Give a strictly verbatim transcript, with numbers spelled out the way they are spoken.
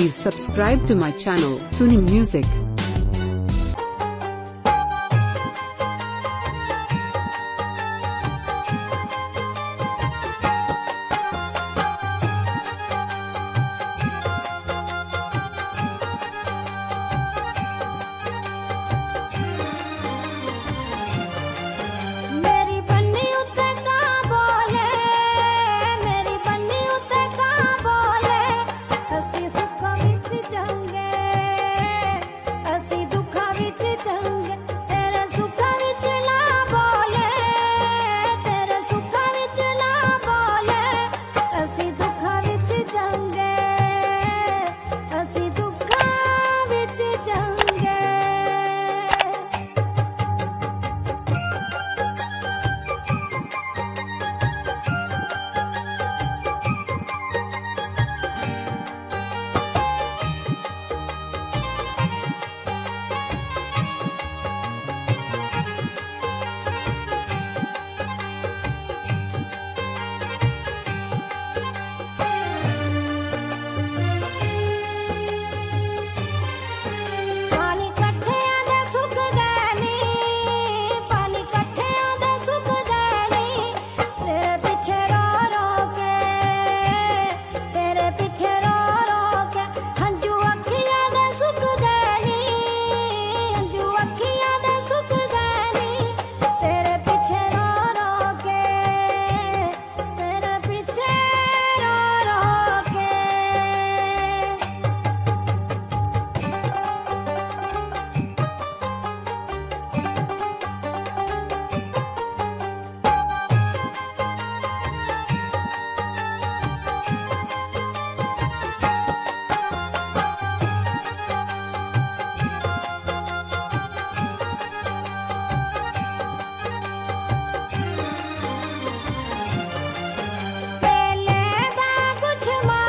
Please subscribe to my channel, Sanam Music. To my